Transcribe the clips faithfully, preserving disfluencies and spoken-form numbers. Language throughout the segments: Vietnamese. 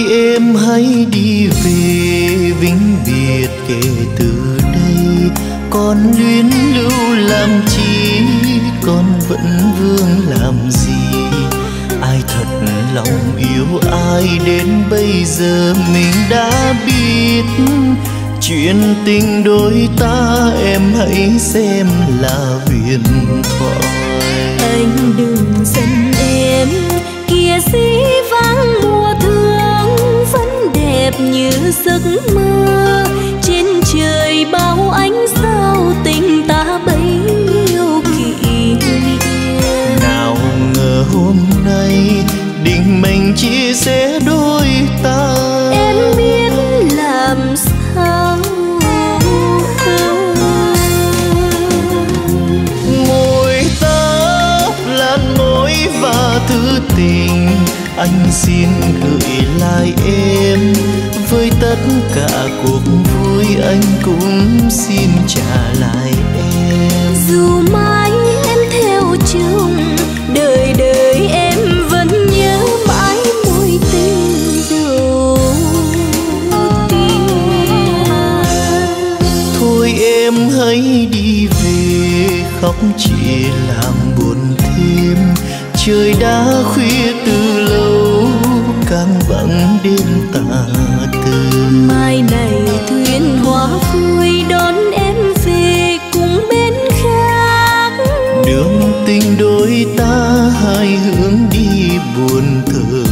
thôi em hãy đi về vĩnh biệt, kể từ đây con luyến lưu làm chi, con vẫn vương làm gì. Ai thật lòng yêu ai đến bây giờ mình đã biết, chuyện tình đôi ta em hãy xem là huyền thoại. Anh đừng giận em, kia dĩ vãng mùa thương vẫn đẹp như giấc mơ, trên trời bao ánh sao tình ta bấy nhiêu kỷ niệm. Nào ngờ hôm nay định mệnh chia sẻ đôi ta, em biết làm sao. Môi tóc làn môi và thứ tình, anh xin gửi lại em với tất cả cuộc vui, anh cũng xin trả lại em. Dù mãi em theo chung đời đời em vẫn nhớ mãi mối tình đầu tiên. Thôi em hãy đi về, khóc chỉ làm buồn thêm, trời đã khuya từ lâu, càng vắng đêm tà tư. Mai này thuyền hoa vui đón em về cùng bên khác, đường tình đôi ta hai hướng đi buồn thở.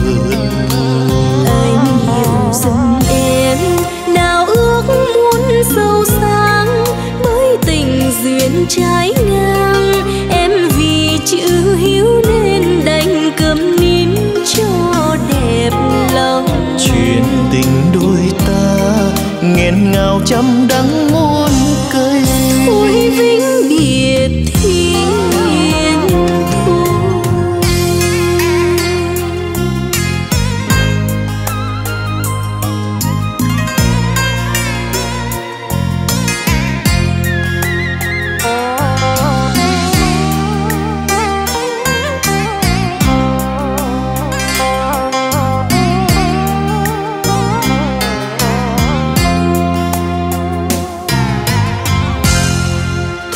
Anh hiểu rằng em nào ước muốn sâu sáng, bởi tình duyên trái ngang, em vì chữ hiếu nên đành cầm nín cho đẹp lòng. Chuyện tình đôi ta nghẹn ngào trăm đắng muôn cây, ôi vĩnh biệt thiên thu.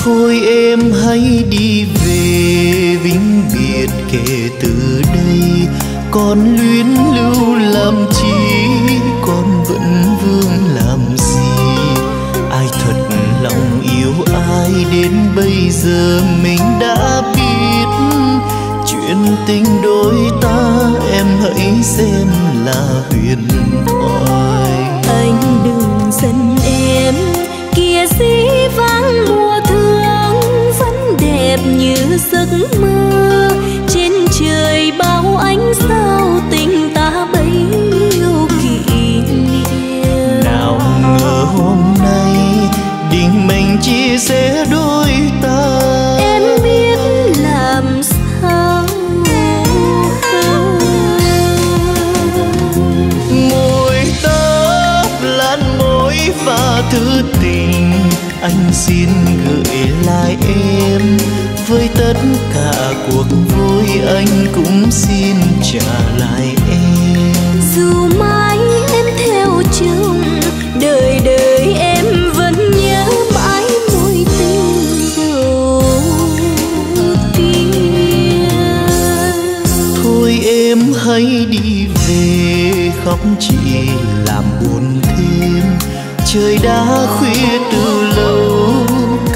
Thôi em hãy đi về vĩnh biệt, kể từ đây con luyến lưu làm chi, con vẫn vương làm gì. Ai thật lòng yêu ai đến bây giờ mình đã biết, chuyện tình đôi ta em hãy xem là huyền thoại. Anh đừng giận em, kia dĩ vãng mùa thương vẫn đẹp như giấc mơ, trên trời bao ánh sao tình ta bấy nhiêu kỷ niệm. Nào ngờ hôm nay định mệnh chia sẻ đôi ta, em biết làm sao. Môi tóc làn môi và thứ tình, anh xin gửi lại em với tất cả cuộc vui, anh cũng xin trả lại em. Dù mãi em theo chung đời đời em vẫn nhớ mãi mối tình đầu tiên. Thôi em hãy đi về, khóc chỉ làm buồn thêm, trời đã khuya từ lâu,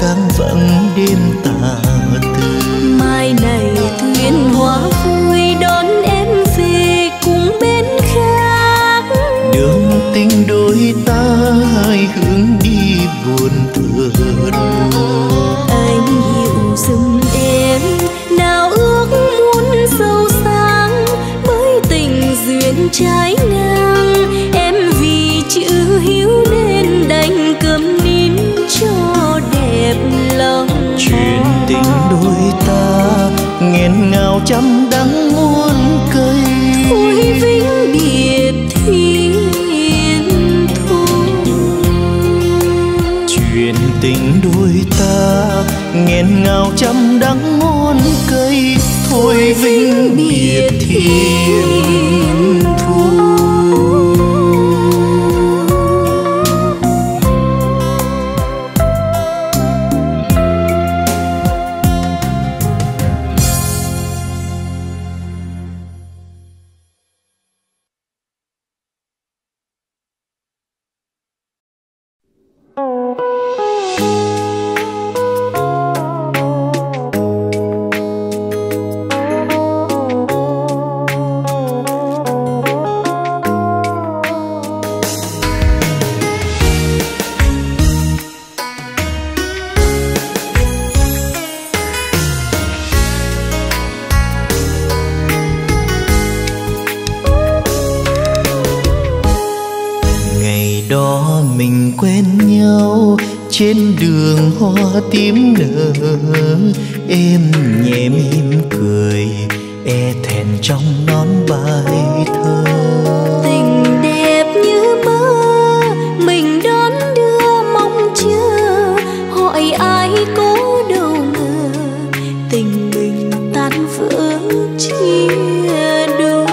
càng vắng đêm tà tư. Mai này thuyền hoa vui đón em về cùng bên khác, đường tình đôi ta hai hướng đi buồn thương. Anh hiểu rằng em nào ước muốn sâu sáng, bởi tình duyên trái ngang, em vì chữ hiếu nên đành cầm nín cho đẹp lòng. Chuyện tình đôi ta nghẹn ngào trăm đắng muôn cây, ôi vĩnh biệt thiên thu. Chuyện tình đôi ta nghẹn ngào trăm đắng muôn cây, thôi vĩnh biệt thiên thu. đó mình quen nhau trên đường hoa tím nở, êm nhẹ mỉm cười e thẹn trong nón bài thơ. Tình đẹp như mơ mình đón đưa mong chờ, hỏi ai cố đâu ngờ tình mình tan vỡ chia đôi.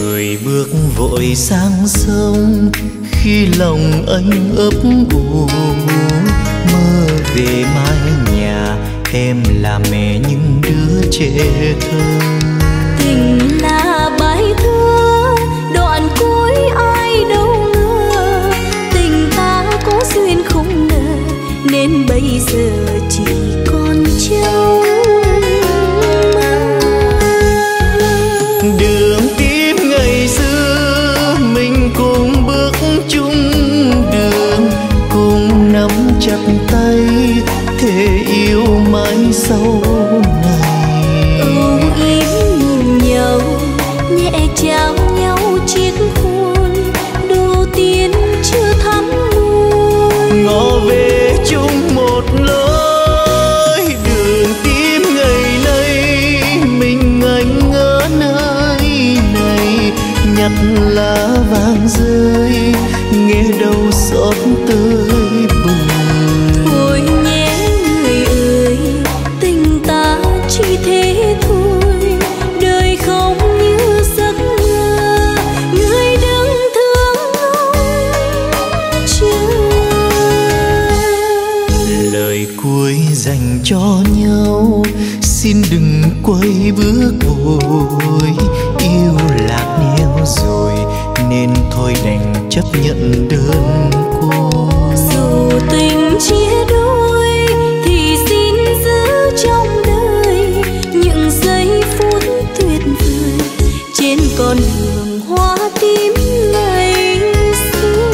Người bước vội sang sông khi lòng anh ấp ủ, mơ về mái nhà em là mẹ những đứa trẻ thơ. Tình là bài thơ đoạn cuối ai đâu ngờ, tình ta có duyên không ngờ nên bây giờ chỉ còn trông mơ. Đường tím ngày xưa mình cùng bước chung đường, cùng nắm chặt tay thề yêu mãi sau này. Âu yếm nhìn nhau nhẹ trao nhau chiếc hôn đầu tiên chưa thắm mùi, ngó về chung một lối. Đường tím ngày nay mình anh ở nơi này, nhặt lá vàng rơi nghe đâu xót tới buồn. Thế thôi đời không như giấc mơ, người đừng thương nói chưa. Lời cuối dành cho nhau xin đừng quay bước vội, yêu lạc nhau rồi nên thôi đành chấp nhận đơn cô. Dù tình chia đôi thì xin giữ trong con đường hoa tím ngày xưa.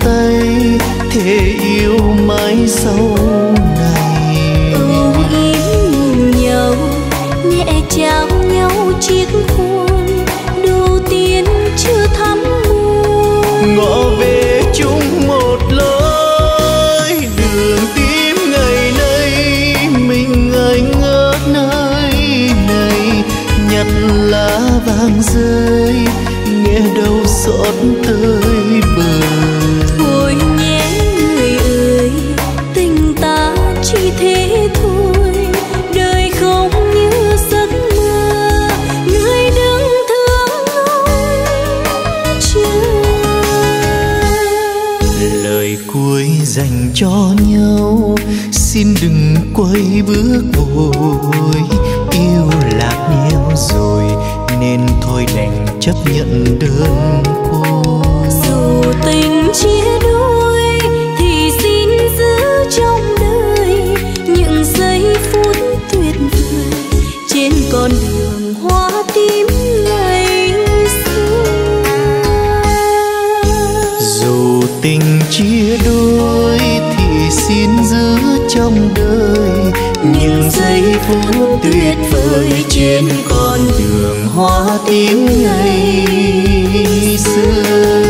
Tay thề yêu mãi sau này. Âu yếm nhìn nhau nhẹ trao nhau chiếc hôn đầu tiên chưa thắm mùi, ngõ về chung một lối. Đường tím ngày nay mình anh ở nơi này, nhặt lá vàng rơi nghe đâu xót tới bờ. Thế thôi đời không như giấc mơ, người đừng thương nói chưa. Lời cuối dành cho nhau xin đừng quay bước vội, yêu lạc nhau rồi nên thôi đành chấp nhận đơn cô. Dù tình chia đôi thì xin giữ trong trên con đường hoa tím ngày xưa. Dù tình chia đôi thì xin giữ trong đời những giây phút tuyệt vời trên con đường hoa tím ngày xưa.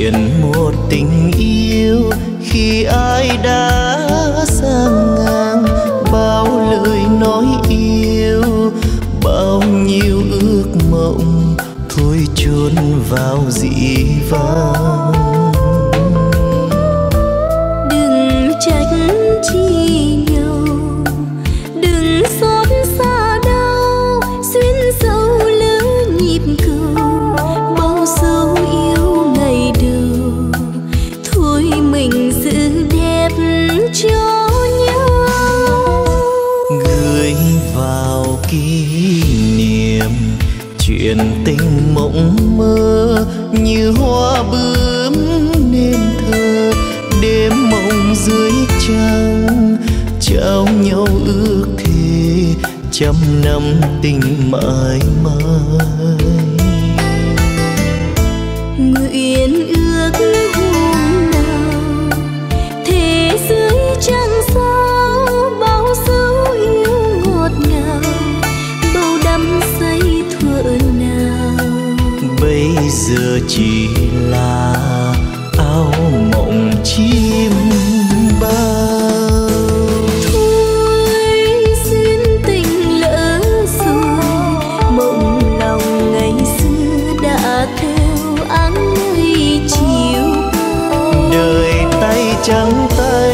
chuyện một tình yêu khi ai đã sang ngang, bao lời nói yêu, bao nhiêu ước mộng thôi chôn vào dĩ vãng. Đừng trách chi nhau, đừng xót xa đau, duyên dấu lỡ nhịp cừu, bao dấu yêu ngày đầu. Thôi mình giữ đẹp cho nhau, gửi vào kỷ niệm chuyện tình mộng mơ như hoa bướm nêm thơ đêm mộng dưới trăng, trao nhau ước thề trăm năm tình mãi mãi. Nguyện ước hôm nào thế dưới trăng sao bao dấu yêu ngọt ngào, bao đắm say thuở nào. Bây giờ chỉ là áo mộng chim bao. Trắng tay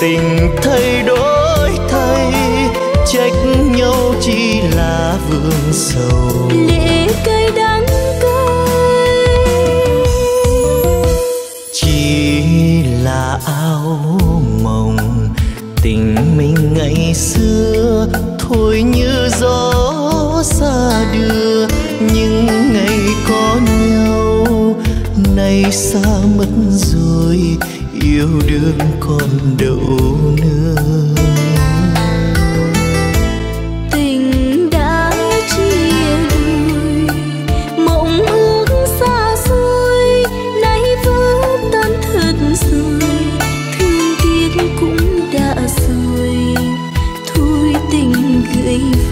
tình thay đổi thay, trách nhau chỉ là vương sầu lệ cay đắng cay. Chỉ là áo mộng tình mình ngày xưa thôi, như gió xa đưa những ngày có nhau nay xa mất rồi. Yêu đương còn đâu nữa, tình đã chia đôi, mộng ước xa xôi nay vỡ tan thật rồi, thương tiếc cũng đã rồi. Thôi tình gửi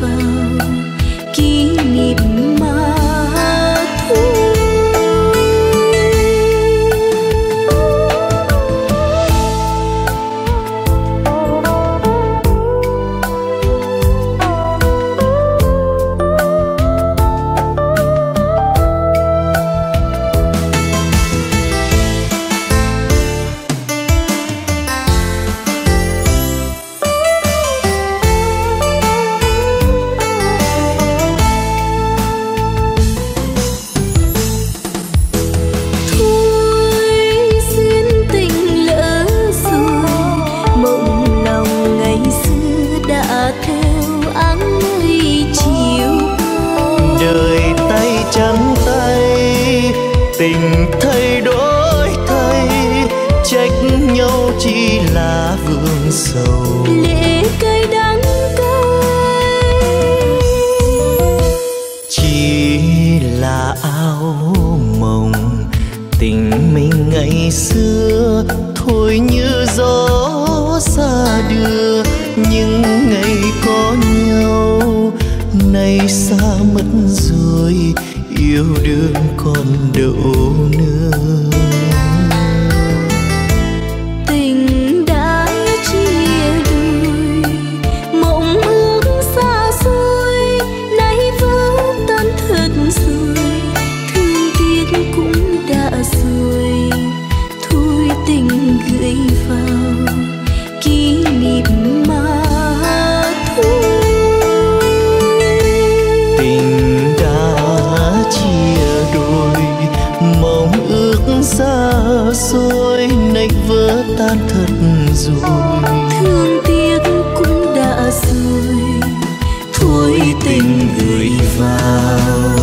vào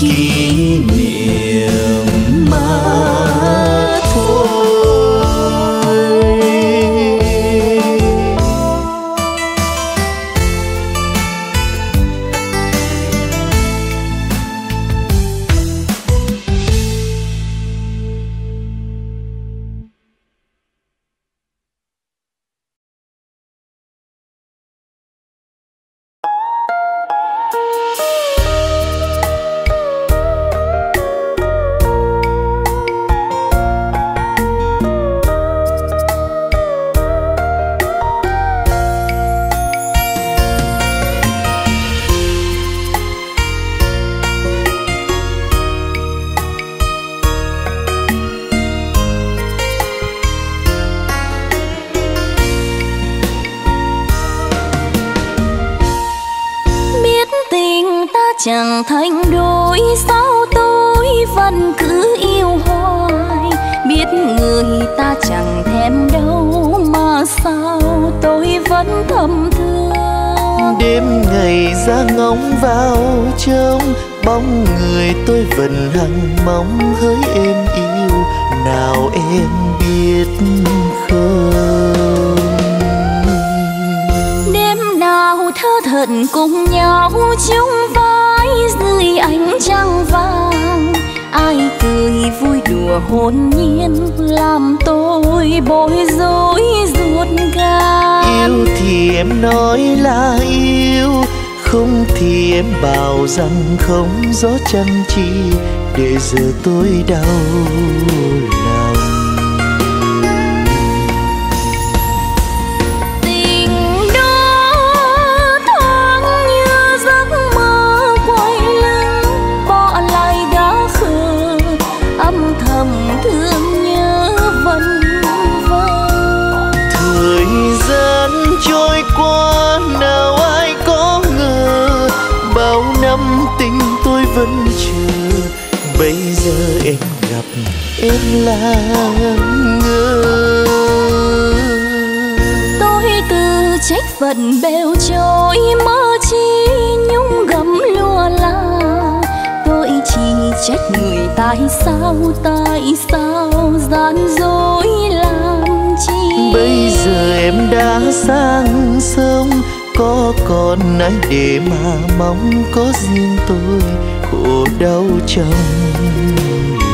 kỷ niệm mà. chẳng thành đôi sao tôi vẫn cứ yêu hoài, biết người ta chẳng thèm đâu mà sao tôi vẫn thầm thương. Đêm ngày ra ngóng vào trong bóng người tôi vẫn hằng mong hỡi em yêu, nào em biết không? Đêm nào thơ thẩn cùng nhau chung vai dưới ánh trăng vàng, ai cười vui đùa hồn nhiên làm tôi bối rối ruột gan. Yêu thì em nói là yêu, không thì em bảo rằng không rõ chăng chi, để giờ tôi đau lòng. Tình đó thoáng như giấc mơ quay lưng, bỏ lại đã khờ, âm thầm thương nhớ vân vân. Thời gian trôi qua nào ai có ngờ, bao năm tình tôi vẫn chờ, bây giờ em gặp em là ngờ. Tôi tự trách phận bèo trôi mơ chi nhung gấm lùa la, tôi chỉ trách người tại sao, tại sao gian dối làm chi. Bây giờ em đã sang sông, có còn ai để mà mong, có riêng tôi khổ đau trong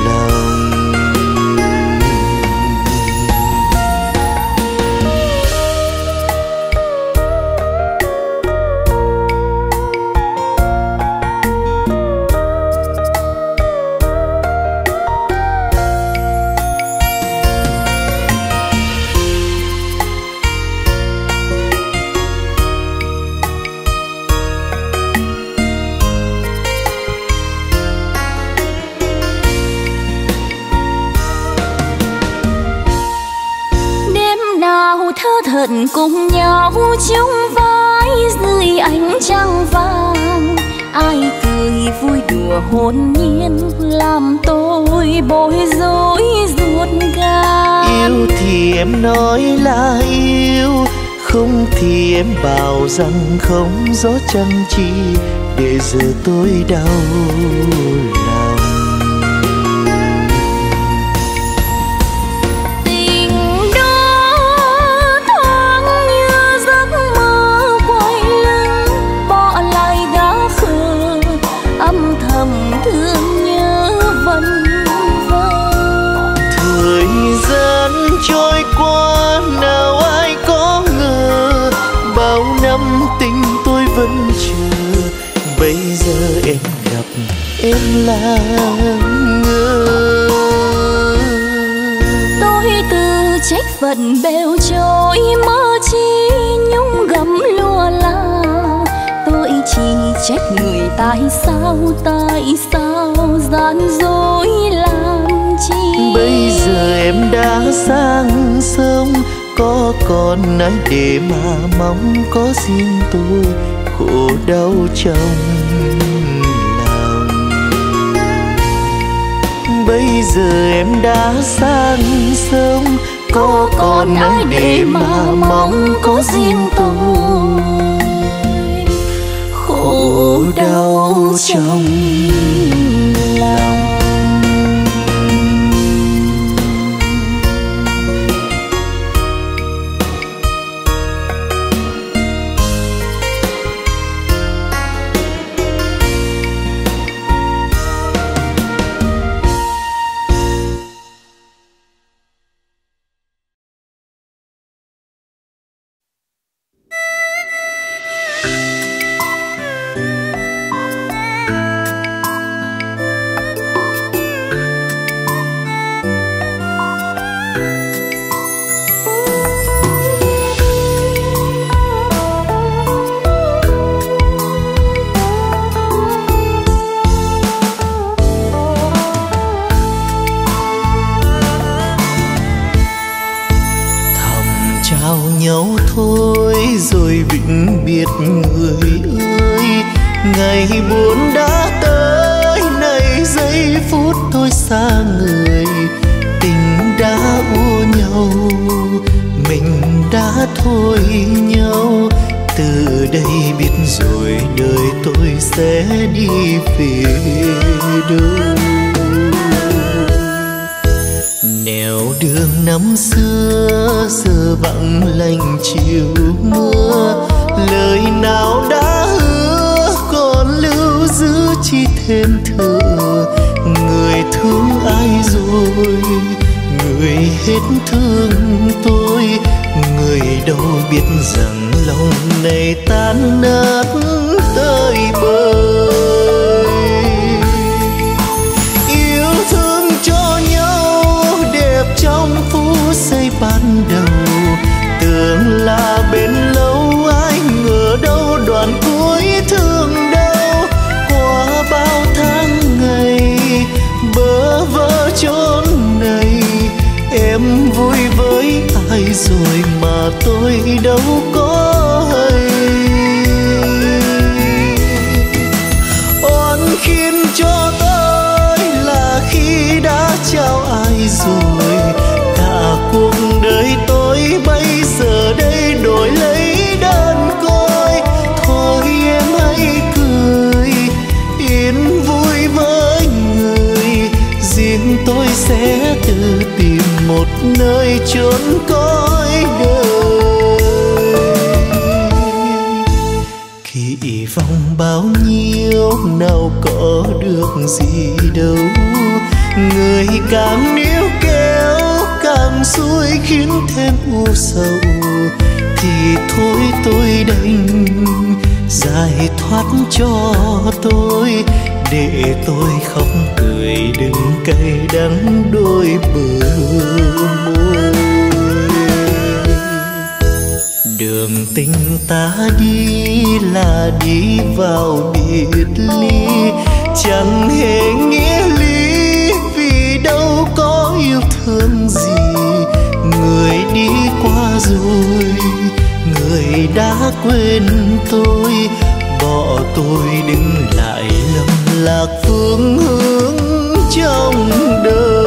lòng. Cùng nhau chung vai dưới ánh trăng vàng, ai cười vui đùa hồn nhiên làm tôi bối rối ruột gan. Yêu thì em nói là yêu, không thì em bảo rằng không rõ chăng chi, để giờ tôi đau lòng. Em gặp em là ngờ. Tôi tự trách phận bèo trôi mơ chi nhung gấm lùa la, tôi chỉ trách người tại sao, tại sao gian dối làm chi. Bây giờ em đã sang sông, có còn ai để mà mong, có riêng tôi khổ đau trong. Bây giờ em đã sang sông, có còn ai để mà mong, có riêng tôi khổ đau trong lòng. Thôi rồi vĩnh biệt người ơi, ngày buồn đã tới này giây phút thôi xa người, tình đã u nhau mình đã thôi nhau. Từ đây biết rồi đời tôi sẽ đi về đâu. Nẻo đường năm xưa giờ vắng lạnh chiều mưa, lời nào đã hứa còn lưu giữ chi thêm thừa. Người thương ai rồi, người hết thương tôi, người đâu biết rằng lòng này tan nát tơi bời. Yêu thương cho nhau đẹp trong phút giây ban đầu, tưởng là bên lâu ai ngờ đâu đoạn cuối thương đau. Qua bao tháng ngày bơ vơ chốn này, em vui với ai rồi mà tôi đâu có. Khiến cho tôi là khi đã trao ai rồi, cả cuộc đời tôi bây giờ đây đổi lấy đơn côi. Thôi em hãy cười yên vui với người, riêng tôi sẽ tự tìm một nơi chốn cõi đời. Khi ỷ vọng bao nhiêu nào có được gì đâu, người càng níu kéo càng xuôi khiến thêm u sầu. Thì thôi tôi đành giải thoát cho tôi, để tôi khóc cười đừng cay đắng đôi bờ môi. Đường tình ta đi là đi vào biệt ly, chẳng hề nghĩa lý vì đâu có yêu thương gì. Người đi qua rồi, người đã quên tôi, bỏ tôi đứng lại lầm lạc phương hướng trong đời.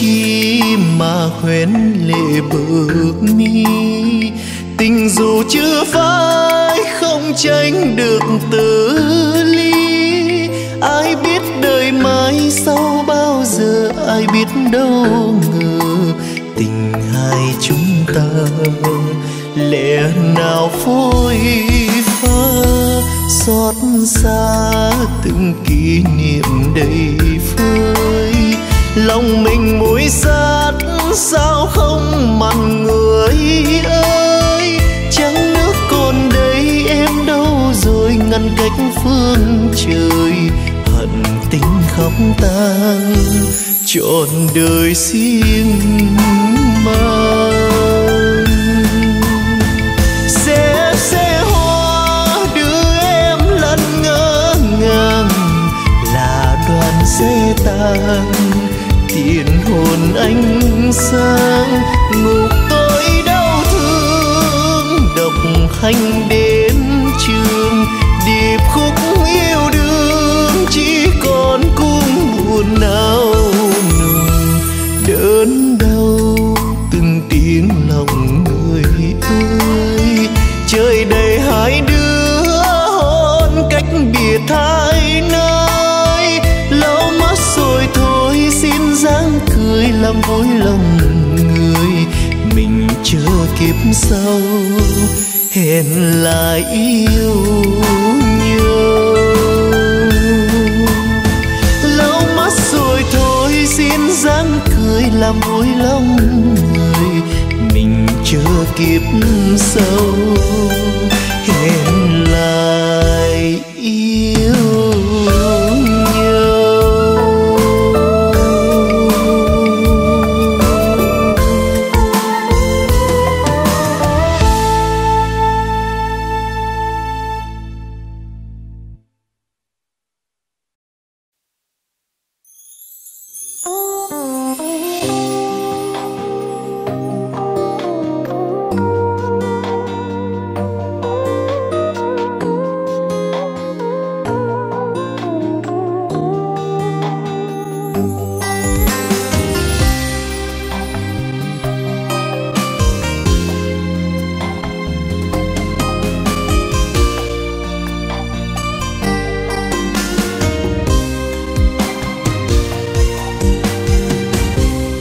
Chi mà hoen lệ bờ mi, tình dù chưa phai không tránh được từ ly. Ai biết đời mai sau bao giờ, ai biết đâu ngờ tình hai chúng ta lẽ nào phôi pha. Xót xa từng kỷ niệm đầy phơi, lòng mình mũi sát sao không mặn người ơi. Trắng nước còn đây em đâu rồi ngăn cách phương trời, hận tình khóc tan trọn đời xiêm mang. Xe xe hoa đưa em lăn ngỡ ngàng là đoàn xe tang. Tiền hồn ánh sáng ngục tôi đau thương, độc hành đến trường điệp khúc yêu đương. Chỉ còn cung buồn nào nùng đớn đau từng tiếng lòng người ơi. Trời đầy hai đứa hôn cách biệt hai nơi, lâu mất rồi thôi xin dáng cười làm vui lòng người. Mình chưa kiếp sau hẹn lại yêu nhau, lâu mất rồi thôi xin dáng cười làm vui lòng người. Mình chưa kiếp sau hẹn lại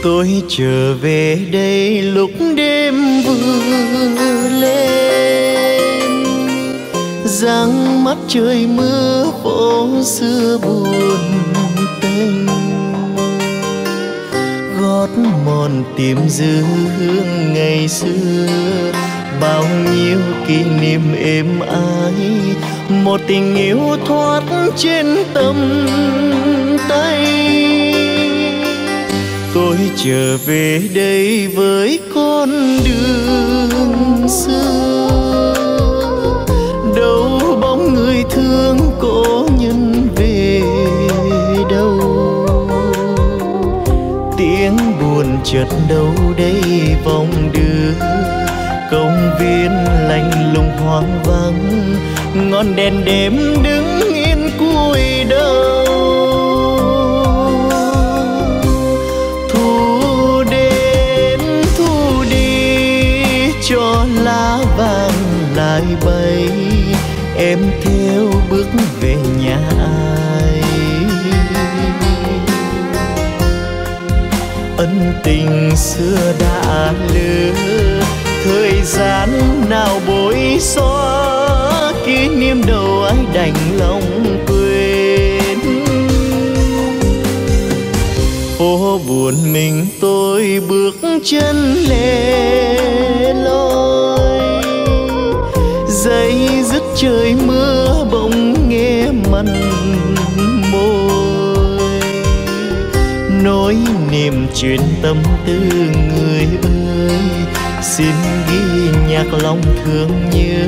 Tôi trở về đây lúc đêm vừa lên, giăng mắt trời mưa phố xưa buồn tênh, gót mòn tìm dư hương ngày xưa. Bao nhiêu kỷ niệm êm ái, một tình yêu thoát trên tầm tay. Tôi trở về đây với con đường xưa, đâu bóng người thương cố nhân về đâu. Tiếng buồn chợt đâu đây vòng đưa, công viên lạnh lùng hoang vắng, ngọn đèn đêm đứng yên cúi đầu. Cho lá vàng lại bay, em theo bước về nhà ai. Ân tình xưa đã lứa, thời gian nào bối xóa, kỷ niệm đâu ai đành lòng quên. Phố buồn mình tôi bước chân lẻ loi, giây dứt trời mưa bỗng nghe mặn môi, nỗi niềm chuyện tâm tư người ơi. Xin ghi nhạc lòng thương nhớ,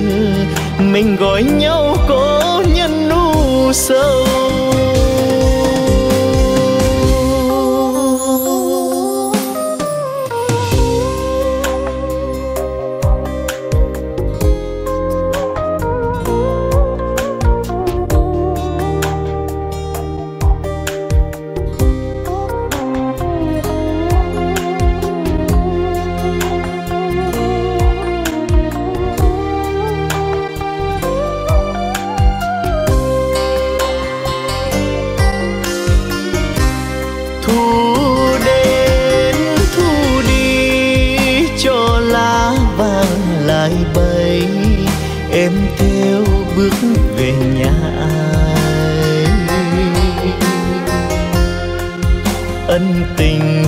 mình gọi nhau cố nhân u sầu.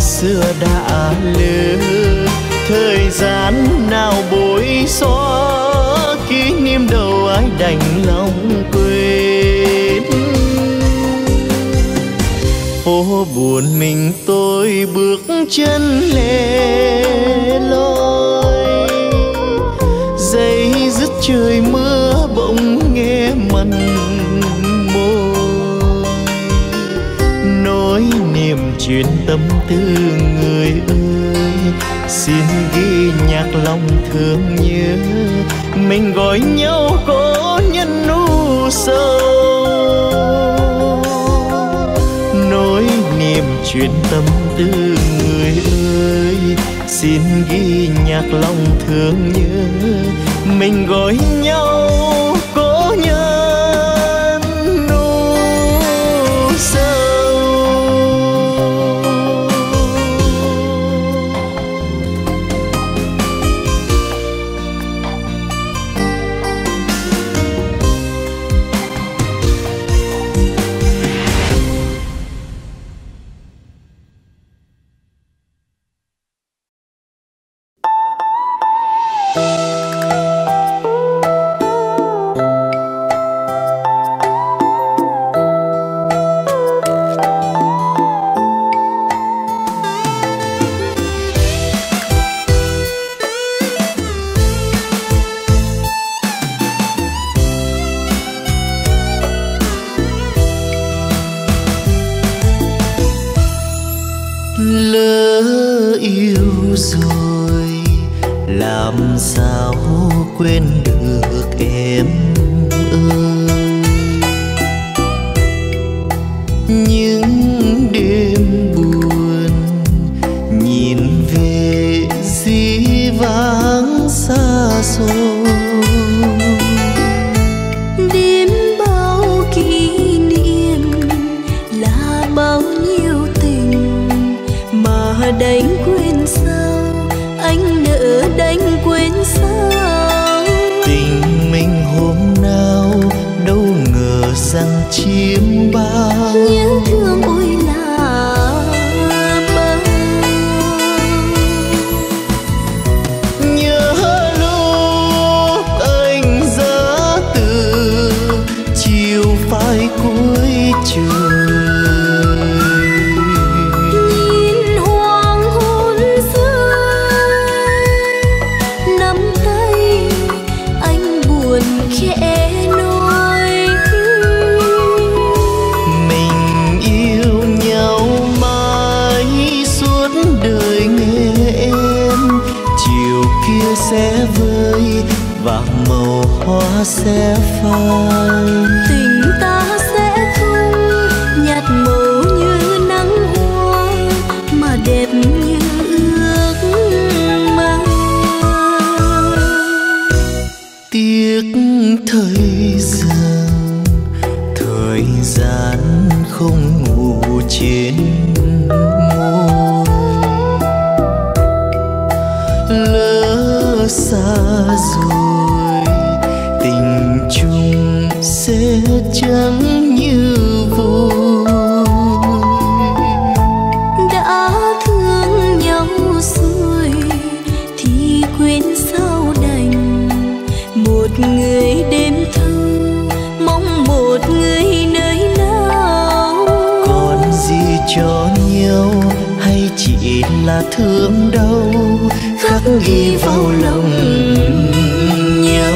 Xưa đã lứa, thời gian nào bối xóa, kỷ niệm đâu ai đành lòng quên. Phố buồn mình tôi bước chân lẻ loi, giây dứt trời mưa bỗng nghe mặn môi, nỗi niềm chuyện tâm tư người ơi. Xin ghi nhạc lòng thương nhớ, mình gọi nhau cố nhân u sầu. Nỗi niềm chuyện tâm tư người ơi, xin ghi nhạc lòng thương nhớ, mình gọi nhau cố nhân u sầu. yêu rồi, làm sao quên được em ơi. Những đêm buồn nhìn về dĩ vãng xa xôi, đến bao kỷ niệm là bao nhiêu tình mà đánh quên sao, anh nỡ đánh quên sao. Tình mình hôm nào đâu ngờ rằng chiếm bao nhớ thương ôi là mơ. Nhớ lúc anh giã từ chiều phai cuối trời, nhìn hoàng hôn rơi, nắm tay anh buồn khẽ. Sẽ vơi và màu hoa sẽ phai, tình ta sẽ không nhạt màu như nắng hoa mà đẹp như ước mơ. Tiếc thời gian, thời gian không ngủ trên môi, lỡ xa rồi tình chung sẽ chẳng như vui. Đã thương nhau rồi thì quên sao đành, một người đêm thơ mong một người nơi nào. Còn gì cho nhau hay chỉ là thương đau khắc ghi vào lòng nhau.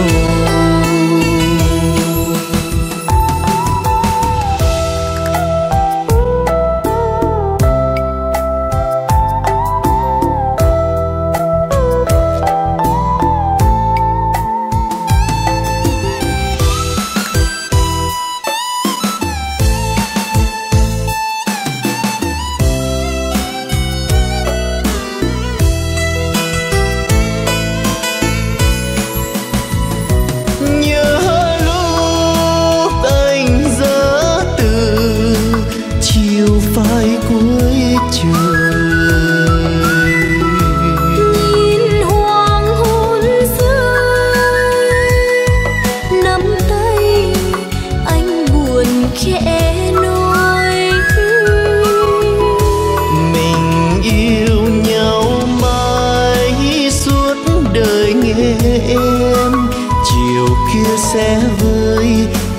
Sẽ vơi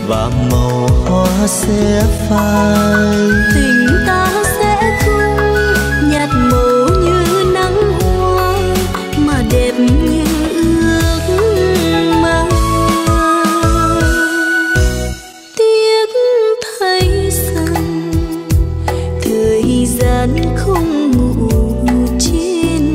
và màu hoa sẽ phai, tình ta sẽ không nhạt màu như nắng hoa mà đẹp như ước mơ. Tiếc thấy rằng thời gian không ngủ trên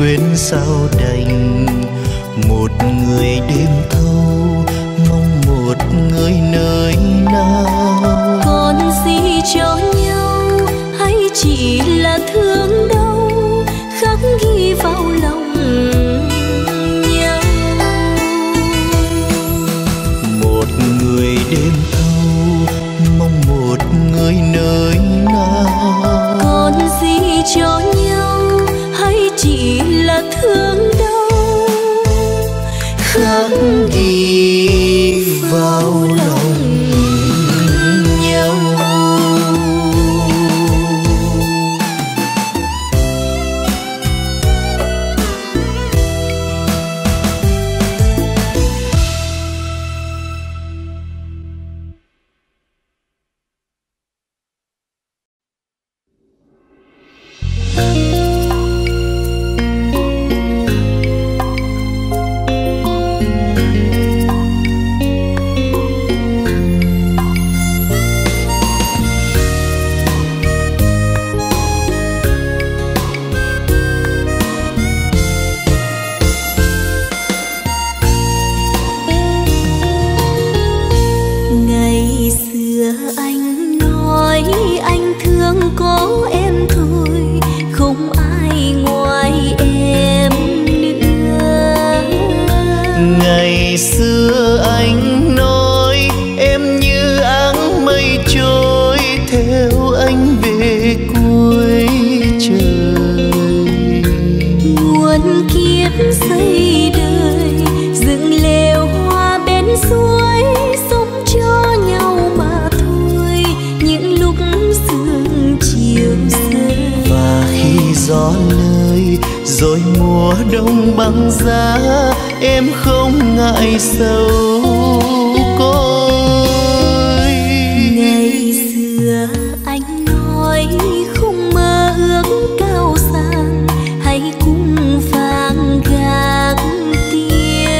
quên sao đành, một người đêm thâu mong một người nơi nào. bằng giá em không ngại sầu côi. Ngày xưa anh nói không mơ ước cao sang, hãy cung vàng gác tiếng.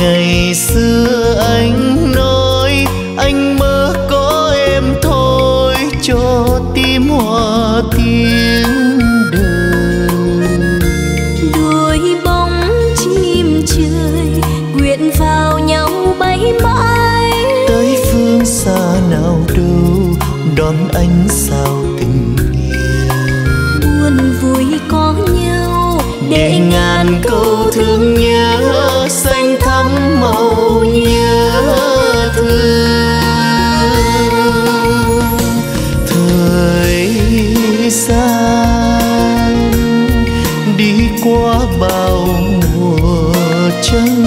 Ngày xưa anh nói anh mơ có em thôi cho tim hòa tiếng. Đón anh sao tình yêu buồn vui có nhau để, để ngàn câu thương nhớ xanh thắm màu nhớ thương. Thời gian đi qua bao mùa trăng,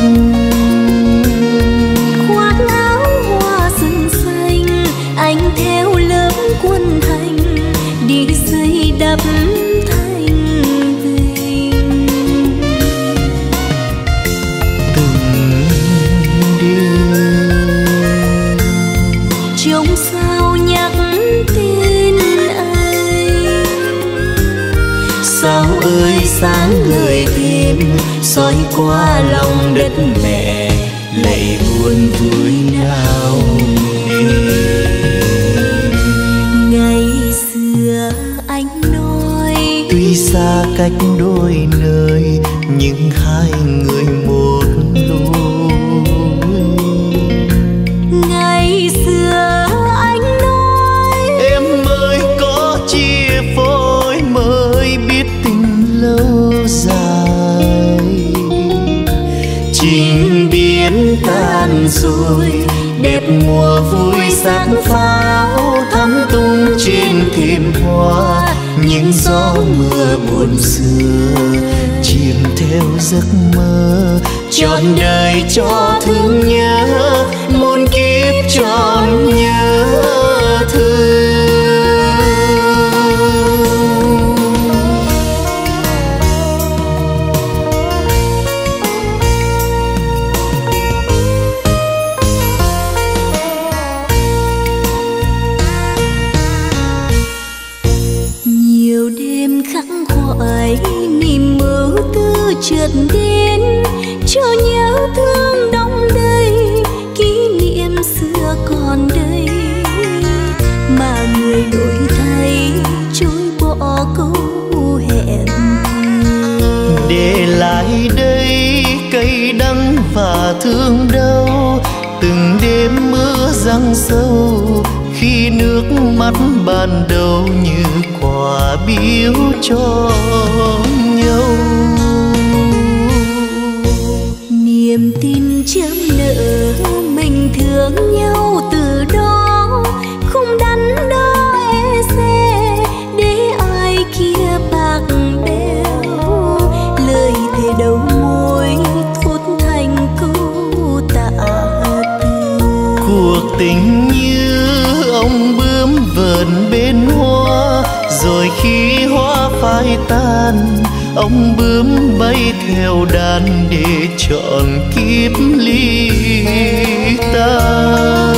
sáng người tim soi qua lòng đất mẹ lạy buồn vui nào em. Ngày xưa anh nói tuy xa cách đôi nơi nhưng hai người một lối. Ngày xưa anh nói em mới có chia phôi mới biết tình lâu dài. Trình biến tan rồi đẹp mùa vui sáng pháo thắm tung trên thềm hoa, những gió mưa buồn xưa chìm theo giấc mơ trọn đời cho thương nhớ muôn kiếp tròn nhớ thương. Trượt đến cho nhớ thương đong đầy kỷ niệm xưa còn đây mà người đổi thay trôi bỏ câu hẹn. Để lại đây cây đắng và thương đau từng đêm mưa giăng sâu khi nước mắt ban đầu như quả biếu cho nhau. Niềm tin chớm nở mình thương nhau từ đó không đắn đo e dè để ai kia bạc bẽo lời thề đầu môi thốt thành câu tạ từ. Cuộc tình như ông bướm vờn bên hoa rồi khi hoa phai tan ông bướm bay theo đàn để chọn kiếp ly tan.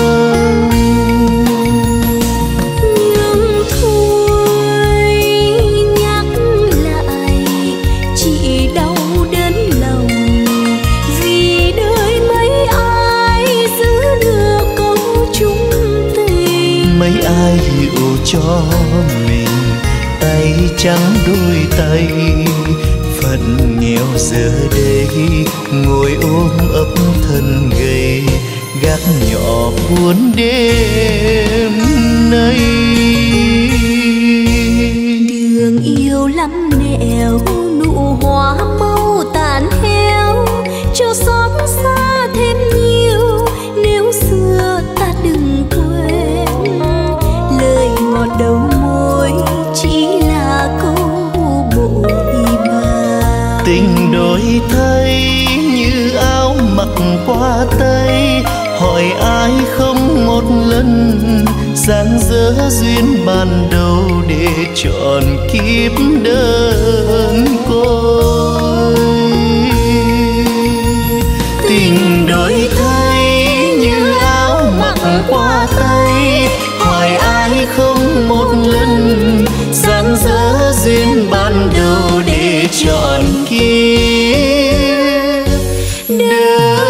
Nhưng thôi nhắc lại chỉ đau đến lòng vì đời mấy ai giữ được câu chung tình. Mấy ai hiểu cho mình tay trắng đôi tay phận nghèo giờ đây ngồi ôm ấp thân gầy gác nhỏ buồn đêm nay. Đường yêu lắm nẻo nụ hoa mau tàn héo cho xót xa thêm nhiều nếu xưa ta đừng quên lời ngọt đầu môi chỉ là câu bội bạc. Tình đổi thay như áo mặc qua tay hỏi ai không một lần dang dở duyên ban đầu để trọn kiếp đơn côi. Tình đổi thay như áo mặc qua tay, hỏi ai không một lần dang dở duyên ban đầu để trọn kiếp đơn côi.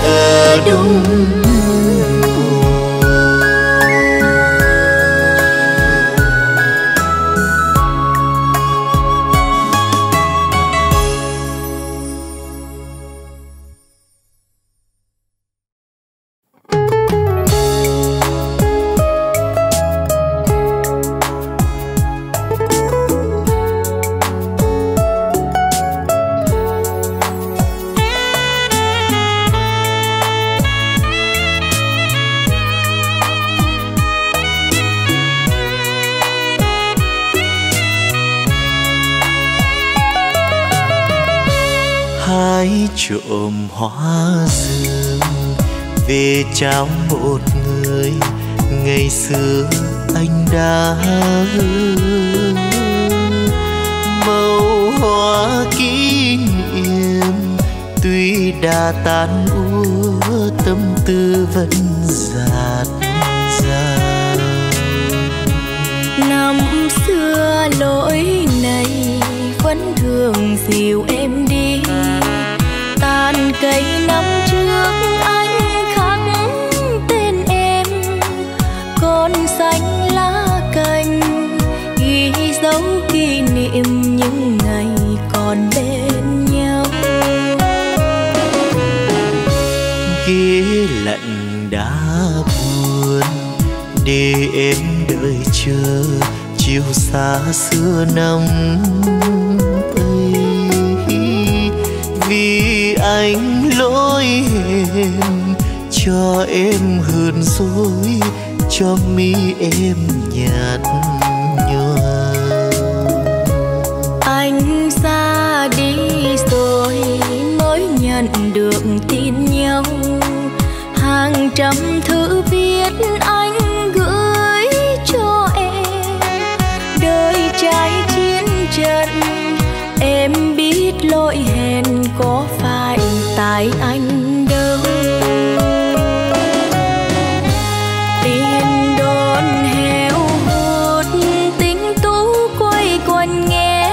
Yeah. gái trộm hoa dương về trao một người ngày xưa anh đã hứa. Màu hoa kỷ niệm tuy đã tan úa, tâm tư vẫn dạt dào. Năm xưa lỗi này vẫn thường dìu em đi, tàn cây năm trước anh khắc tên em, con xanh lá cành ghi dấu kỷ niệm những ngày còn bên nhau. Ghế lạnh đã buồn để em đợi chờ chiều xa xưa năm ấy, vì anh lỗi em cho em hờn dỗi, cho mi em nhạt nhòa. Anh ra đi rồi mới nhận được tin nhau, hàng trăm thứ viết anh em biết lỗi hẹn có phải tại anh đâu. Tiền đồn héo hụt tính tú quay quanh nghe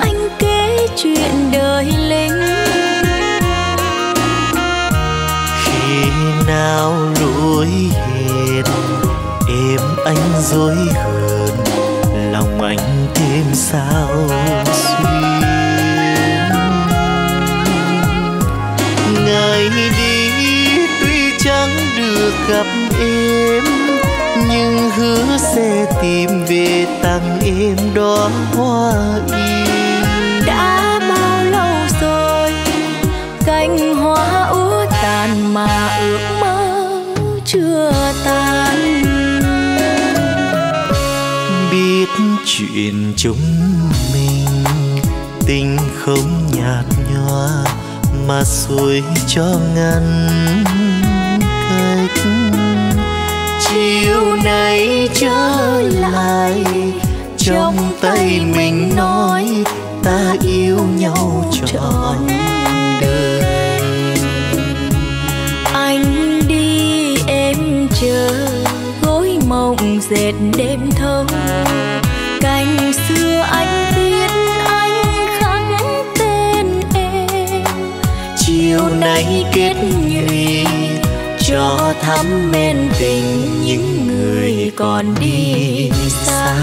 anh kể chuyện đời lính. Khi nào lỗi hẹn em anh dối hờn, lòng anh thêm sao suy. Ngày đi tuy chẳng được gặp em, nhưng hứa sẽ tìm về tặng em đóa hoa yên. Đã bao lâu rồi cánh hoa úa tàn mà ước mơ chưa tan. Biết chuyện chúng mình tình không nhạt nhòa mà xuôi cho ngăn cách. Chiều nay trở lại trong tay mình nói ta yêu nhau trọn đời. Anh đi em chờ gối mộng dệt đêm thâu, cành xưa anh viết anh khắc tên em. Chiều nay kết nhụy cho thắm mến tình những người còn đi xa.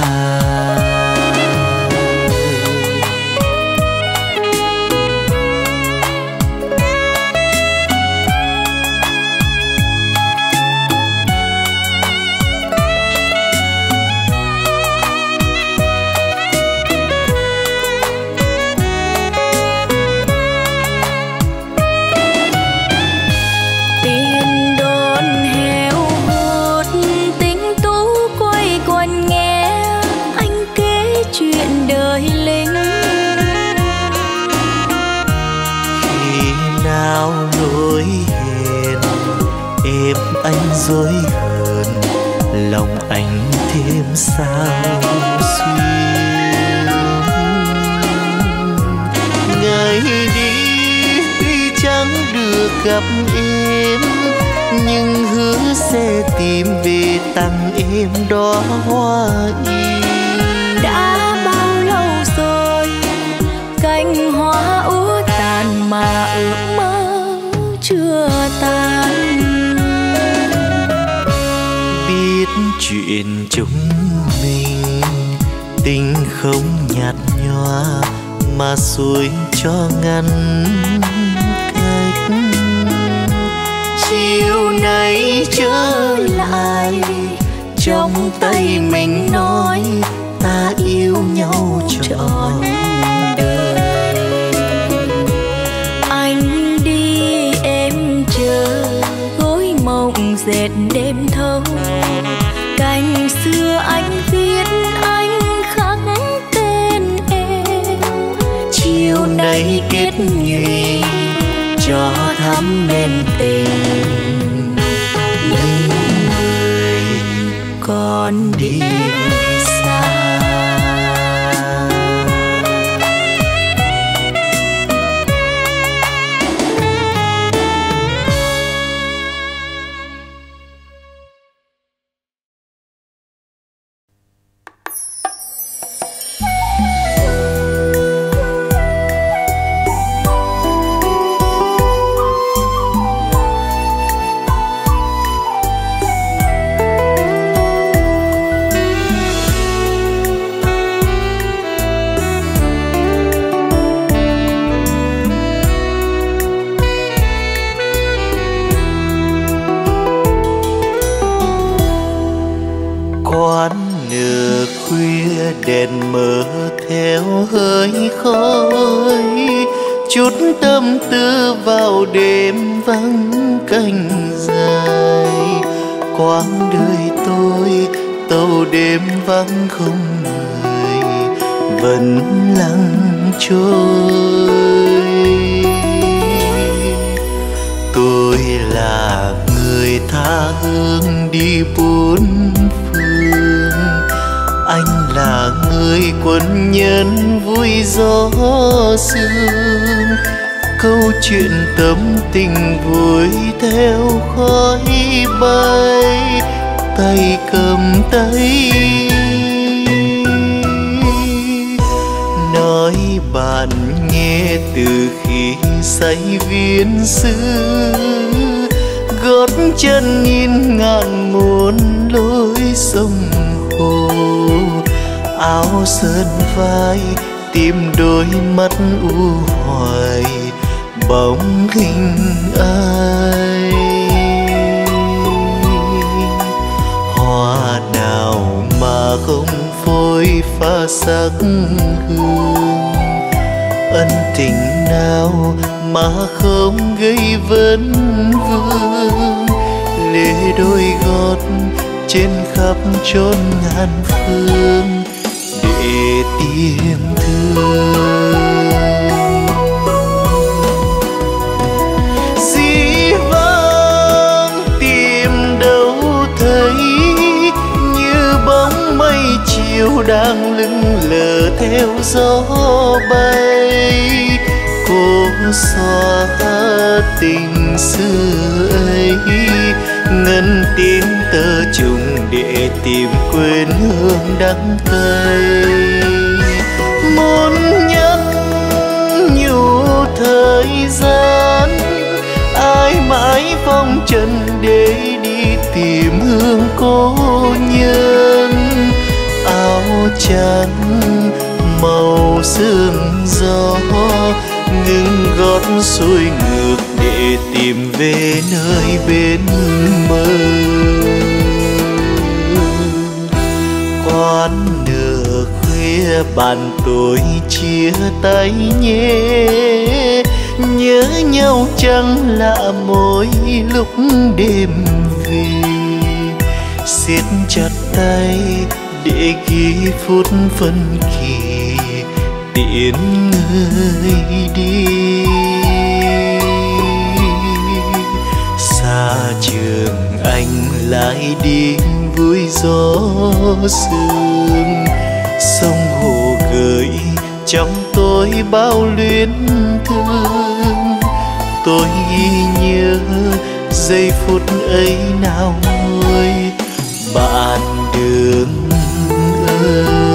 Anh dối hờn lòng anh thêm sao suy. Ngày đi tuy chẳng được gặp em, nhưng hứa sẽ tìm về tặng em đóa hoa yên. Đã bao lâu rồi cánh hoa úa tàn mà ước mơ chưa tan. Chuyện chúng mình tình không nhạt nhòa mà xuôi cho ngăn cách. Chiều nay trở lại trong tay mình nói ta yêu nhau trọn đời. Anh đi em chờ gối mộng dệt đêm thâu, cành xưa anh viết anh khắc tên em. Chiều nay kết nhụy cho thắm nên tình những người còn đi xa. Đèn mờ theo hơi khói, chút tâm tư vào đêm vắng canh dài. Quãng đời tôi tàu đêm vắng không người vẫn lặng trôi. Tôi là người tha hương đi bốn phương, anh là người quân nhân vui gió sương. Câu chuyện tâm tình vui theo khói bay, tay cầm tay nói bạn nghe từ khi say viên sư. Gót chân nhìn ngàn muôn lối sông hồ, áo sơn vai tìm đôi mắt u hoài bóng hình ai. Hoa nào mà không phôi pha sắc hương, ân tình nào mà không gây vấn vương. Lê đôi gót trên khắp chốn ngàn phương để tìm thương. Dĩ vãng tìm đâu thấy, như bóng mây chiều đang lững lờ theo gió bay. Cô xóa tình xưa ấy, ngân tím tơ trùng để tìm quên hương đắng cay. Muốn nhắn nhủ thời gian, ai mãi phong trần để đi tìm hương cố nhân. Áo trắng màu sương gió ngừng gót xuôi ngược để tìm về nơi bên mơ. Quán nửa khuya bạn tôi chia tay nhé, nhớ nhau chẳng lạ mỗi lúc đêm về. Siết chặt tay để ghi phút phân kỳ tiễn người đi. Xa trường anh lại đi vui gió sương, sông hồ gợi trong tôi bao luyến thương. Tôi ghi nhớ giây phút ấy nào nguôi bạn đường ơi.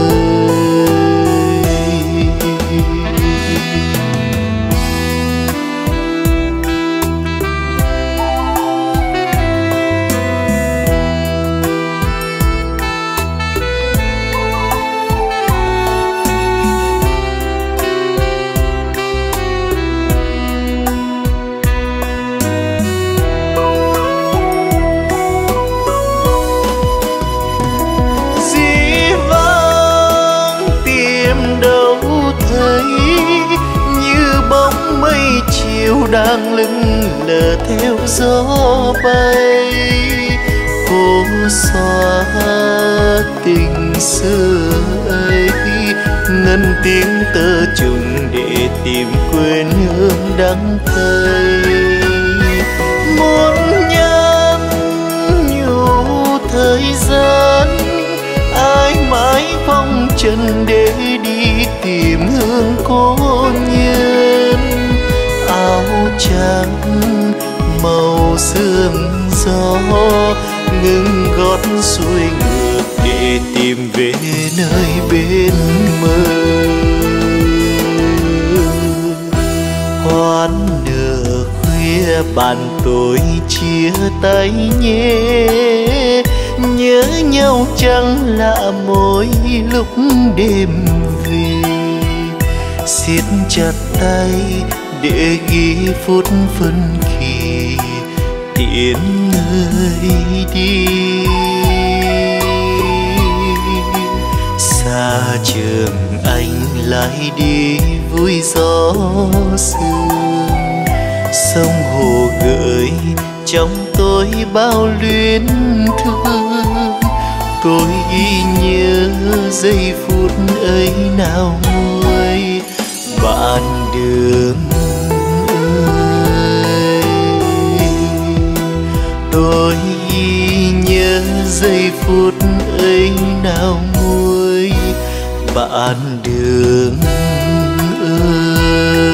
Đang lững lờ theo gió bay, cô xóa tình xưa ấy. ngân tiếng tơ trùng để tìm quên hương đắng cay. Muốn nhân nhiều thời gian ai mãi phong trần để đi tìm hương cố nhiên. Áo trắng màu sương gió ngừng gót xuôi ngược để tìm về nơi bên mơ. Hoan nửa khuya bàn tôi chia tay nhé, nhớ nhau chẳng lạ mỗi lúc đêm về. Siết chặt tay để ghi phút phân kỳ tiễn người đi. Xa trường anh lại đi vui gió sương, sông hồ gợi trong tôi bao luyến thương. Tôi ghi nhớ giây phút ấy nào nguôi bạn đường ơi. Tôi ghi nhớ giây phút ấy nào nguôi bạn đường ơi.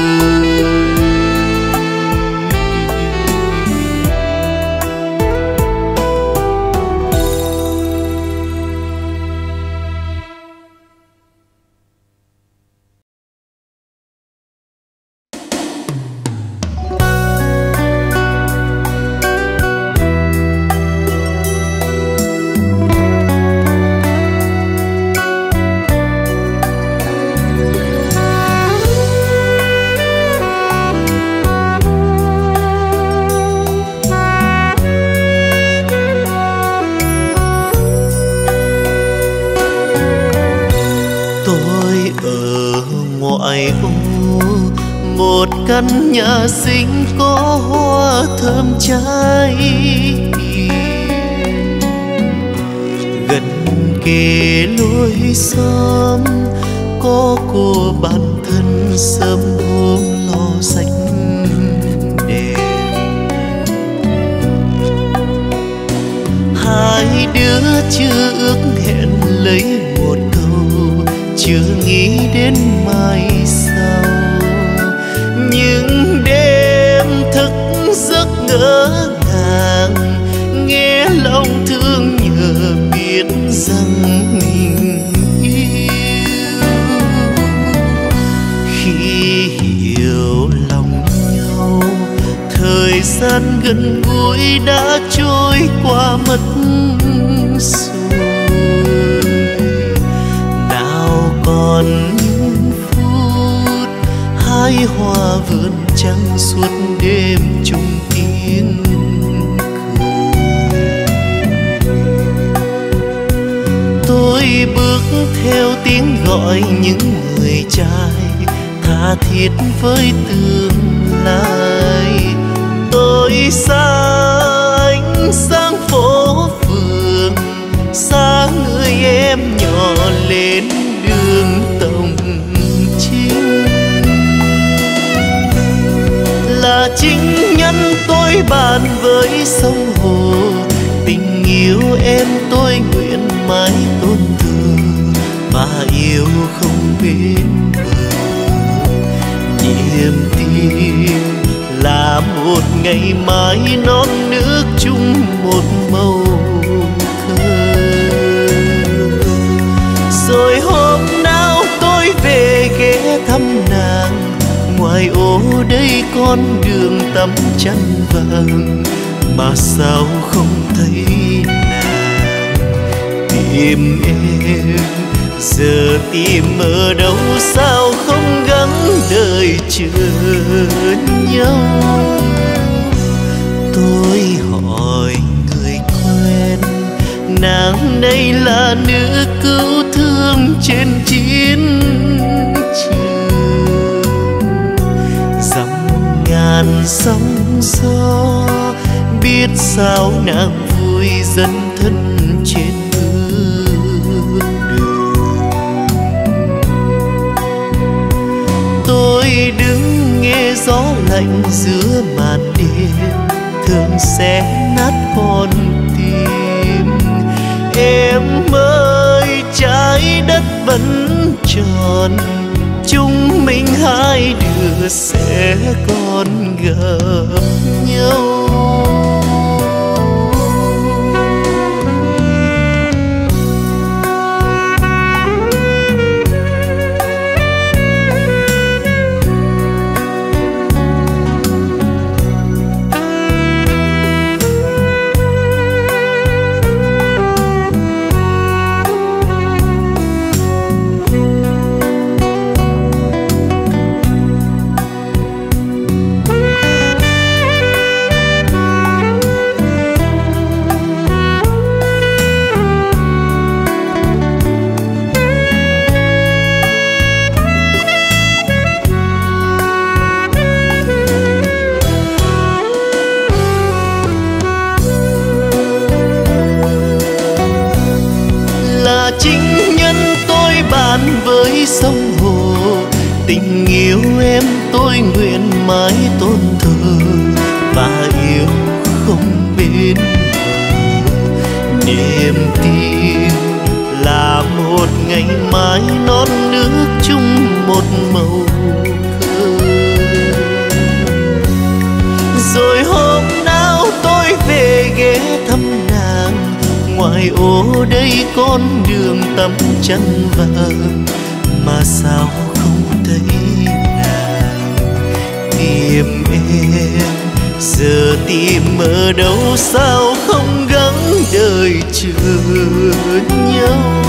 Căn nhà xinh có hoa thơm trái, gần kề lối xóm có cô bạn thân sớm hôm lo sạch đèn. Hai đứa chưa ước hẹn lấy một câu, chưa nghĩ đến mai sau. Những đêm thức giấc ngỡ ngàng, nghe lòng thương nhờ biết rằng mình yêu. Khi hiểu lòng nhau, thời gian gần gũi đã trôi qua mất rồi. Nào còn hai hoa vườn trắng suốt đêm chung tiếng cười. Tôi bước theo tiếng gọi những người trai tha thiết với tương lai. Tôi xa ánh sáng phố phường, xa người em nhỏ lên đường tổng chính. Là chính nhân tôi bàn với sông hồ, tình yêu em tôi nguyện mãi tôn thờ và yêu không bên bờ. Niềm tin là một ngày mai non nước chung một màu cờ. Rồi hôm nào tôi về ghé thăm nàng, ngoài ô đây con đường tắm chắn vàng, mà sao không thấy nàng. Tìm em giờ tìm ở đâu, sao không gắng đời chờ nhau. Tôi hỏi người quen, nàng đây là nữ cứu thương trên chiến trường. Ngàn sóng gió biết sao nàng vui dân thân trên bước đường. lạnh giữa màn đêm thường sẽ nát con tim. Em ơi, trái đất vẫn tròn, chúng mình hai đứa sẽ còn gặp nhau. Sông hồ tình yêu em, tôi nguyện mãi tôn thờ và yêu không bên bờ. Niềm tin là một ngày mai non nước chung một màu khơi. Rồi hôm nào tôi về ghé thăm nàng, ngoài ô đây con đường tắm chân vàng. Mà sao không thấy nàng, tìm em giờ tìm ở đâu, sao không gắng đời chờ nhau.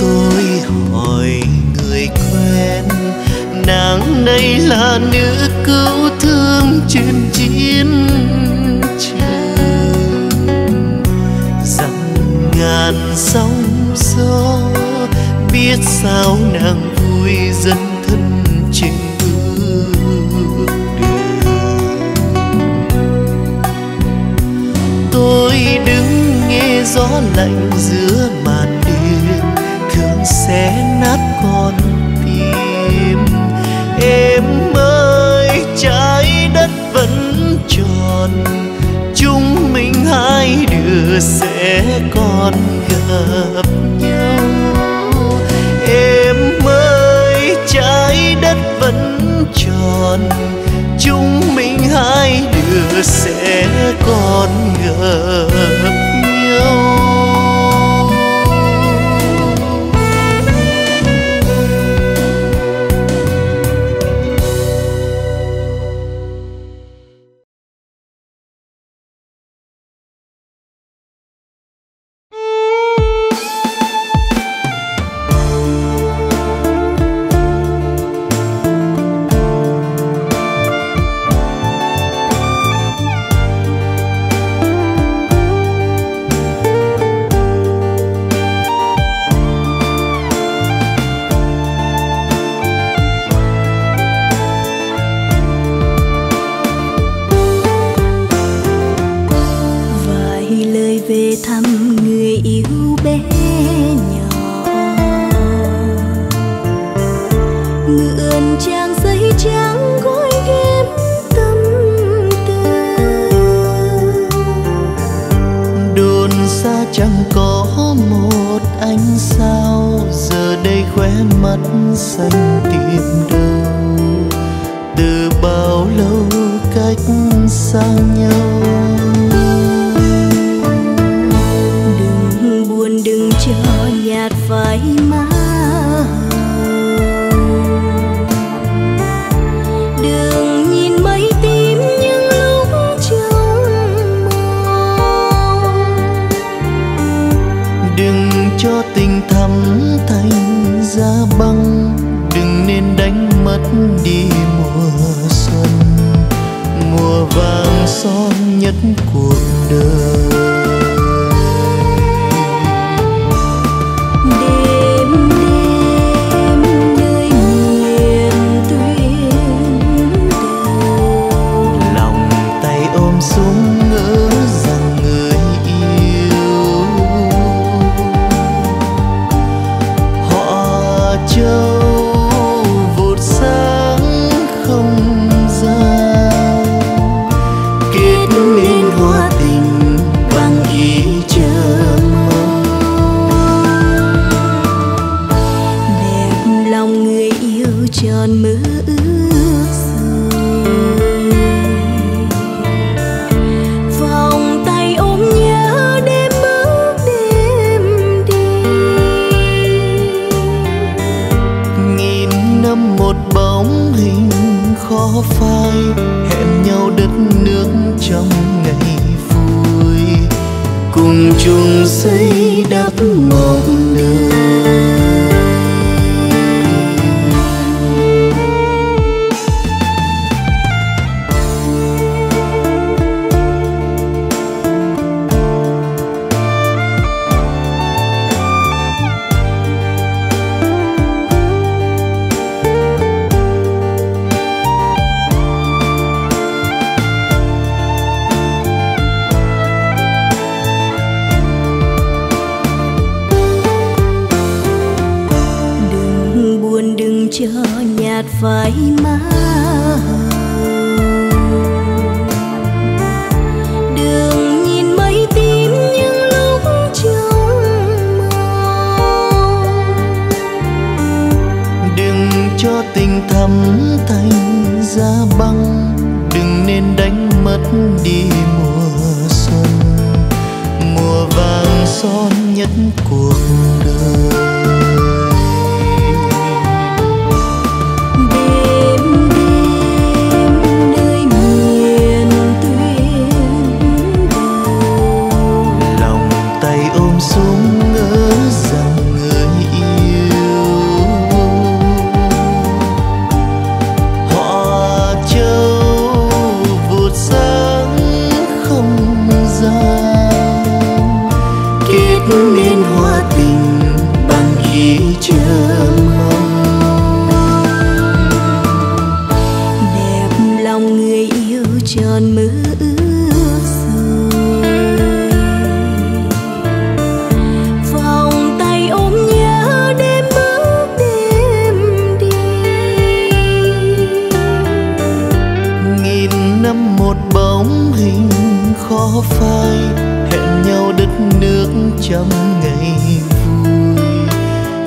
Tôi hỏi người quen, nàng này là nữ cứu thương trên chiến trường, dặm ngàn sóng gió. Biết sao nàng vui dân thân trên bước đường. Tôi đứng nghe gió lạnh giữa màn đêm thường sẽ nát con tim. Em ơi, trái đất vẫn tròn, chúng mình hai đứa sẽ còn gặp nhau. Trái đất vẫn tròn, chúng mình hai đứa sẽ còn gặp nhau. Châu vụt sáng không phai hẹn nhau đất nước trong ngày vui, cùng chung xây đắp ngọn đời. Phải má đường nhìn mây tím những lúc trong mong, đừng cho tình thắm thành giá băng, đừng nên đánh mất đi mùa xuân, mùa vàng son nhất cuộc đời.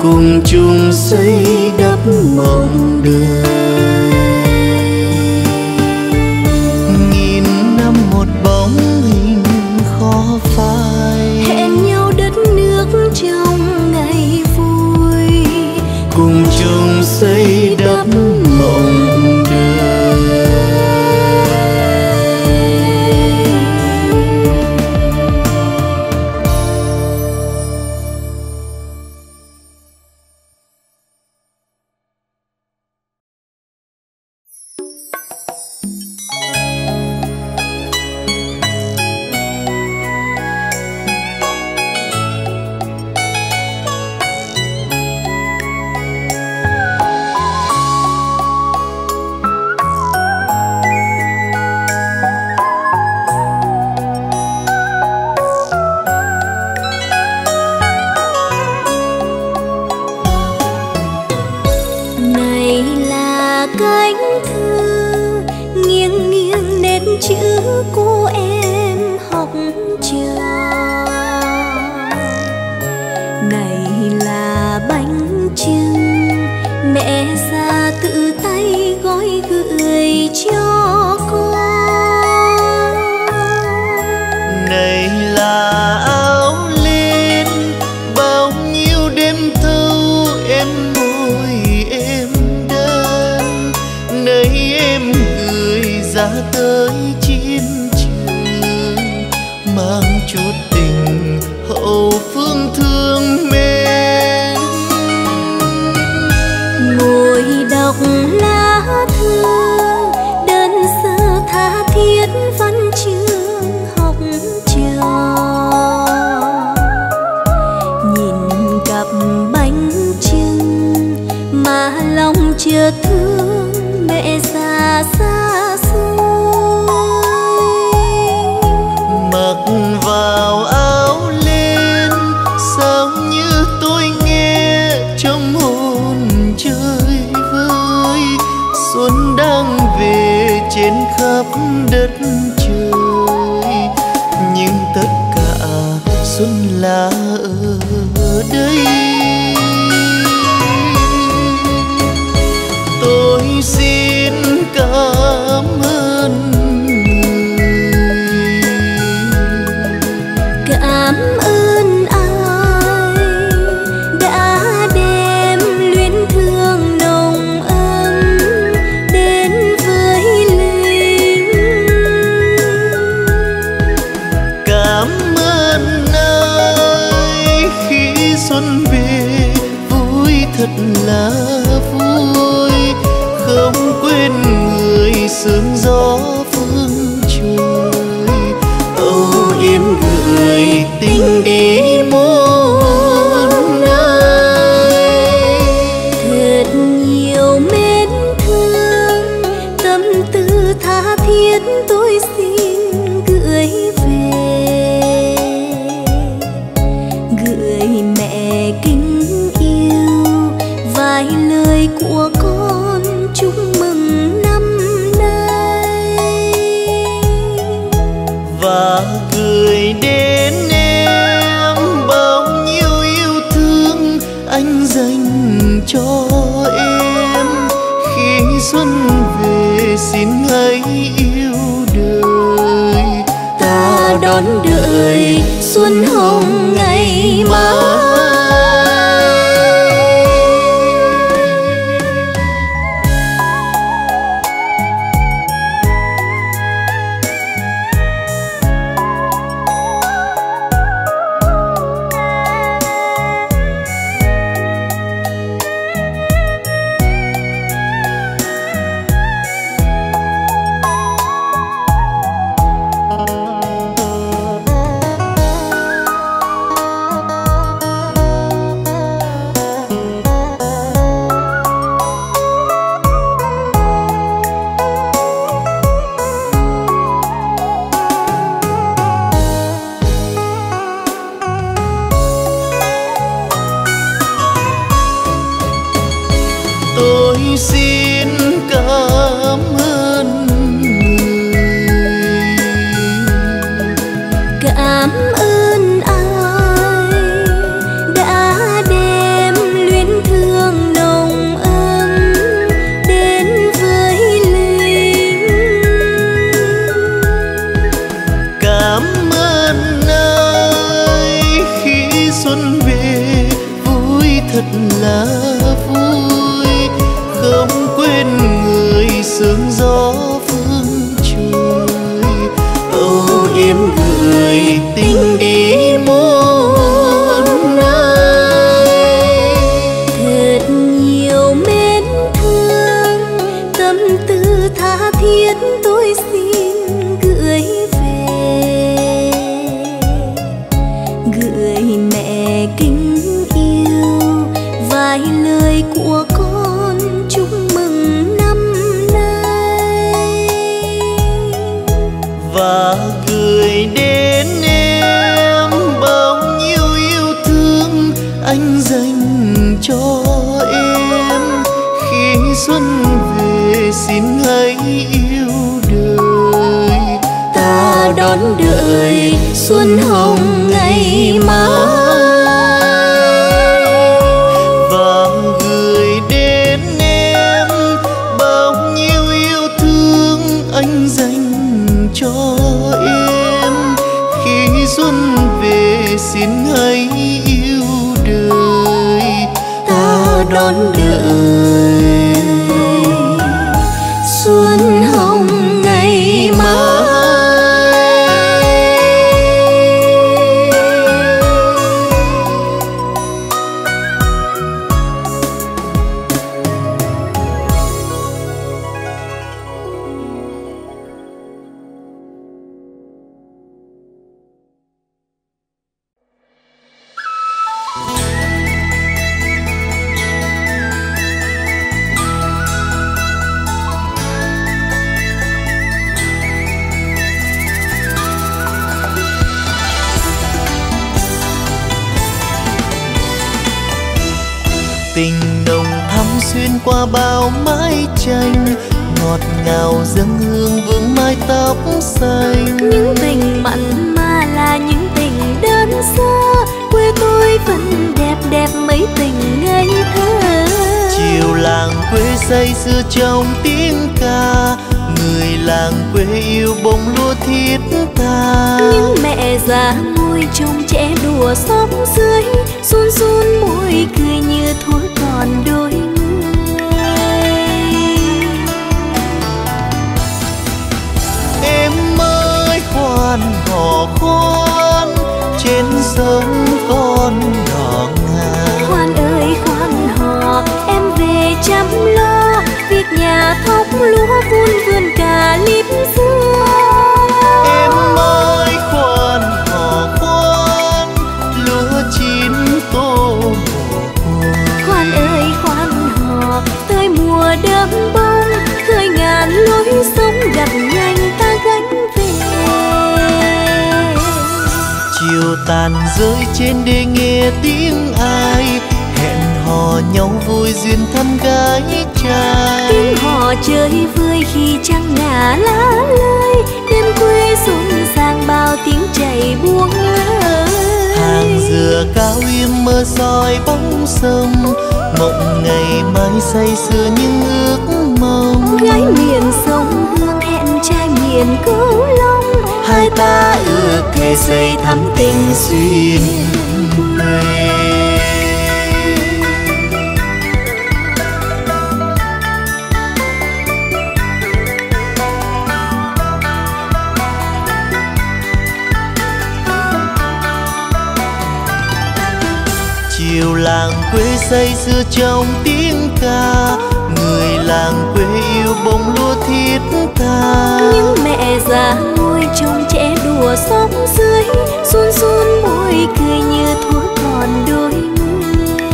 Cùng chung xây đắp mộng đời, nghìn năm một bóng hình khó phai, hẹn nhau đất nước trong ngày vui, cùng chung xây đắp mộng đời. Với lá vui không quên người sương gió phương trời. Âu yếm người tình ý muôn nơi, thật nhiều mến thương tâm tư tha thiết tôi xin gửi về, gửi mẹ kính yêu vài lời của con chúc mừng năm nay và cười đến em bao nhiêu yêu thương anh dành cho em. Khi xuân về xin hãy yêu đời, ta đón đợi xuân hồng ngày mai. Sớm con nhỏ ngà, khoan ơi khoan hò em tàn rơi trên đê nghe tiếng ai hẹn hò nhau vui duyên thăm gái trai. Tiếng hò chơi vui khi trăng ngả lá lơi, đêm quê rộn ràng bao tiếng chảy buông lơi. Hàng dừa cao im mơ soi bóng sông, mộng ngày mai say sưa những ước mong. Gái miền sông Hương hẹn trai miền Cửu Long, hai ta ước thề xây thắm tình duyên này. Chiều làng quê say sưa trong tiếng ca, người làng quê yêu bông lúa thiết tha. Những mẹ già nuôi trông trẻ đùa xóm dưới, run run môi cười như thuốc còn đôi người.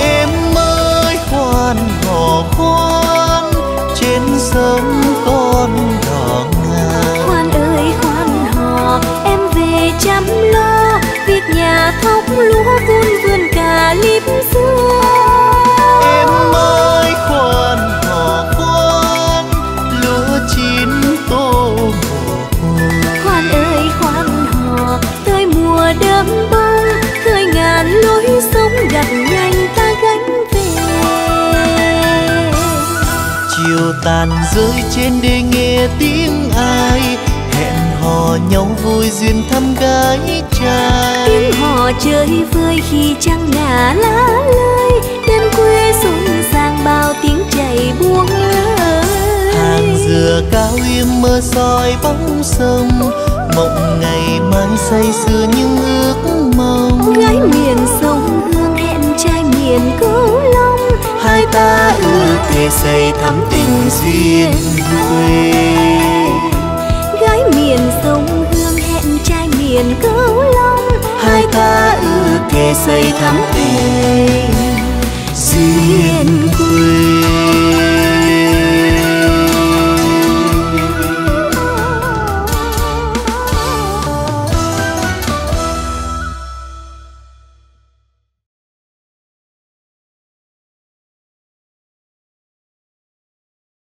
Em ơi khoan hò khoan, trên sông con đỏ ngà. Khoan ơi khoan hò, em về chăm lo việc nhà thóc lúa vun vườn cà líp dưa. Em ơi khoan hò khoan, lúa chín tô mồ hôi. Khoan ơi khoan hò, tới mùa đơm bông, khơi ngàn lối sông gặp nhanh ta gánh về. Chiều tàn rơi trên đê nghe tiếng ai hò nhau vui duyên thăm gái trai. Tiếng hò chơi vơi khi trăng ngả lá lơi, đêm quê rộn ràng bao tiếng chảy buông lơi. Hàng dừa cao im mơ soi bóng sông, mộng ngày mai say sưa những ước mong. Gái miền sông Hương hẹn trai miền Cửu Long, hai ta ước thề xây thắm tình duyên quê. Miền sông Hương hẹn trai miền Cửu Long, hai ta ước thề xây thắm tình duyên quê.